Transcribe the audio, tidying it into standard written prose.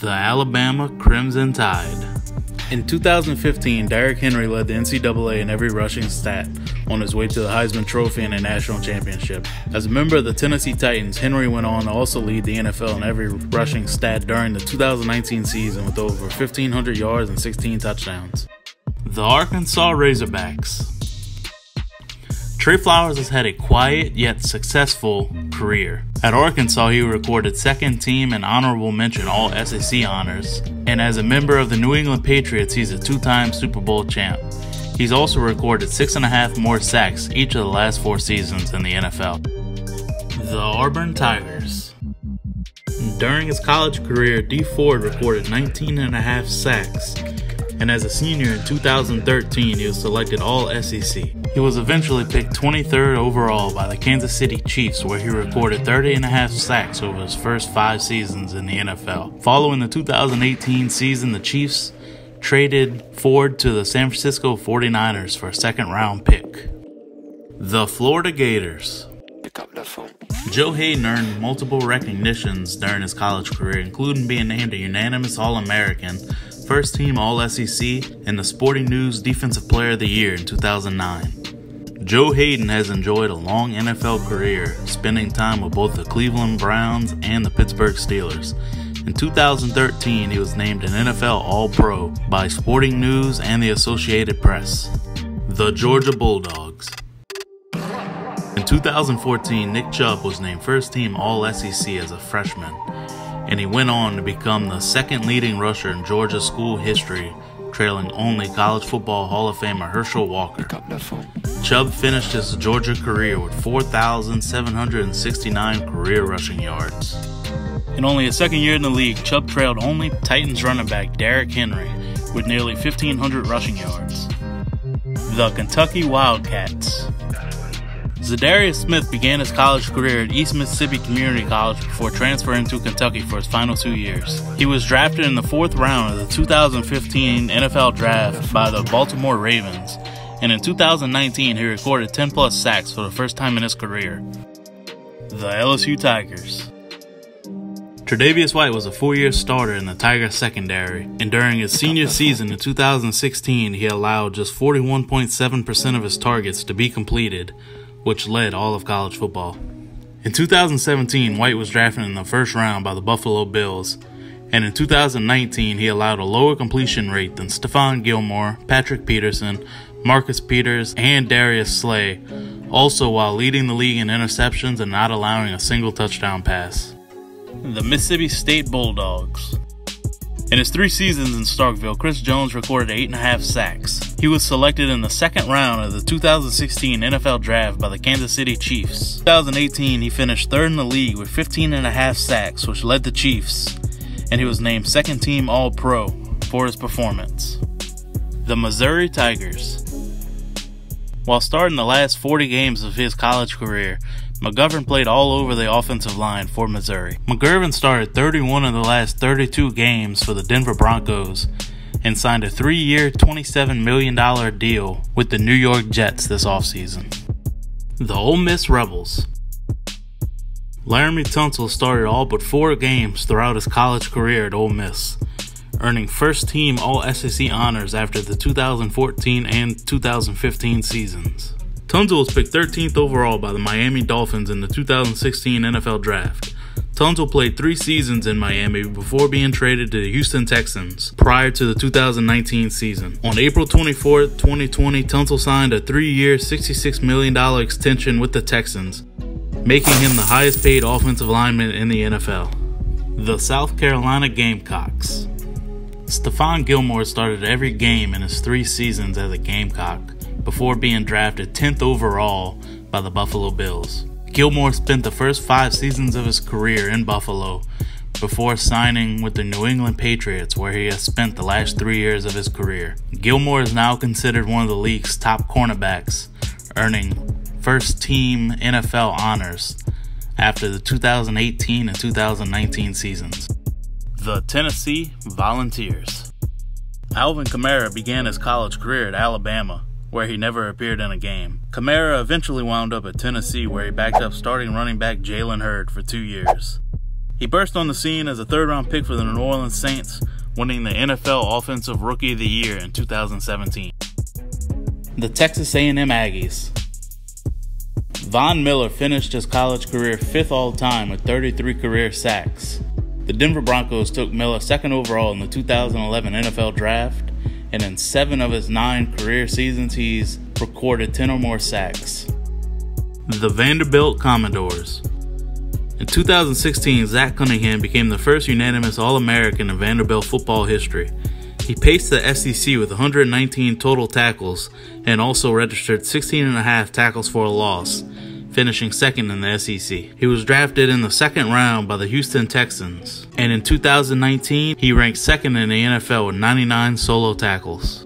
The Alabama Crimson Tide. In 2015, Derrick Henry led the NCAA in every rushing stat on his way to the Heisman Trophy and a national championship. As a member of the Tennessee Titans, Henry went on to also lead the NFL in every rushing stat during the 2019 season with over 1,500 yards and 16 touchdowns. The Arkansas Razorbacks. Trey Flowers has had a quiet yet successful career. At Arkansas, he recorded second team and honorable mention All-SEC honors, and as a member of the New England Patriots, he's a two-time Super Bowl champ. He's also recorded 6.5 more sacks each of the last 4 seasons in the NFL. The Auburn Tigers. During his college career, Dee Ford recorded 19.5 sacks, and as a senior in 2013, he was selected All-SEC. He was eventually picked 23rd overall by the Kansas City Chiefs, where he recorded 30.5 sacks over his first 5 seasons in the NFL. Following the 2018 season, the Chiefs traded Ford to the San Francisco 49ers for a second-round pick. The Florida Gators. Joe Haden earned multiple recognitions during his college career, including being named a unanimous All-American, First Team All-SEC, and the Sporting News Defensive Player of the Year in 2009. Joe Haden has enjoyed a long NFL career, spending time with both the Cleveland Browns and the Pittsburgh Steelers. In 2013, he was named an NFL All-Pro by Sporting News and the Associated Press. The Georgia Bulldogs. In 2014, Nick Chubb was named First Team All-SEC as a freshman, and he went on to become the second leading rusher in Georgia school history, trailing only College Football Hall of Famer Herschel Walker. Chubb finished his Georgia career with 4,769 career rushing yards. In only his second year in the league, Chubb trailed only Titans running back Derrick Henry with nearly 1,500 rushing yards. The Kentucky Wildcats. Zadarius Smith began his college career at East Mississippi Community College before transferring to Kentucky for his final 2 years. He was drafted in the 4th round of the 2015 NFL Draft by the Baltimore Ravens, and in 2019 he recorded 10+ sacks for the first time in his career. The LSU Tigers. Tre'Davious White was a 4-year starter in the Tigers secondary, and during his senior season in 2016 he allowed just 41.7% of his targets to be completed, which led all of college football. In 2017, White was drafted in the 1st round by the Buffalo Bills, and in 2019, he allowed a lower completion rate than Stephon Gilmore, Patrick Peterson, Marcus Peters, and Darius Slay, also while leading the league in interceptions and not allowing a single touchdown pass. The Mississippi State Bulldogs. In his 3 seasons in Starkville, Chris Jones recorded 8.5 sacks. He was selected in the 2nd round of the 2016 NFL Draft by the Kansas City Chiefs. In 2018, he finished 3rd in the league with 15.5 sacks, which led the Chiefs, and he was named second team All-Pro for his performance. The Missouri Tigers. While starting the last 40 games of his college career, McGovern played all over the offensive line for Missouri. McGovern started 31 of the last 32 games for the Denver Broncos and signed a 3-year, $27 million deal with the New York Jets this offseason. The Ole Miss Rebels. Laremy Tunsil started all but 4 games throughout his college career at Ole Miss, earning first-team All-SEC honors after the 2014 and 2015 seasons. Tunsil was picked 13th overall by the Miami Dolphins in the 2016 NFL Draft. Tunsil played 3 seasons in Miami before being traded to the Houston Texans prior to the 2019 season. On April 24, 2020, Tunsil signed a 3-year, $66 million extension with the Texans, making him the highest paid offensive lineman in the NFL. The South Carolina Gamecocks. Stephon Gilmore started every game in his 3 seasons as a Gamecock before being drafted 10th overall by the Buffalo Bills. Gilmore spent the first 5 seasons of his career in Buffalo before signing with the New England Patriots, where he has spent the last 3 years of his career. Gilmore is now considered one of the league's top cornerbacks, earning first-team NFL honors after the 2018 and 2019 seasons. The Tennessee Volunteers. Alvin Kamara began his college career at Alabama, where he never appeared in a game. Kamara eventually wound up at Tennessee, where he backed up starting running back Jalen Hurd for 2 years. He burst on the scene as a third-round pick for the New Orleans Saints, winning the NFL Offensive Rookie of the Year in 2017. The Texas A&M Aggies. Von Miller finished his college career 5th all-time with 33 career sacks. The Denver Broncos took Miller 2nd overall in the 2011 NFL Draft, and in 7 of his 9 career seasons he's recorded 10 or more sacks. The Vanderbilt Commodores. In 2016, Zach Cunningham became the first unanimous All-American in Vanderbilt football history. He paced the SEC with 119 total tackles and also registered 16.5 tackles for a loss, finishing 2nd in the SEC. He was drafted in the 2nd round by the Houston Texans, and in 2019, he ranked 2nd in the NFL with 99 solo tackles.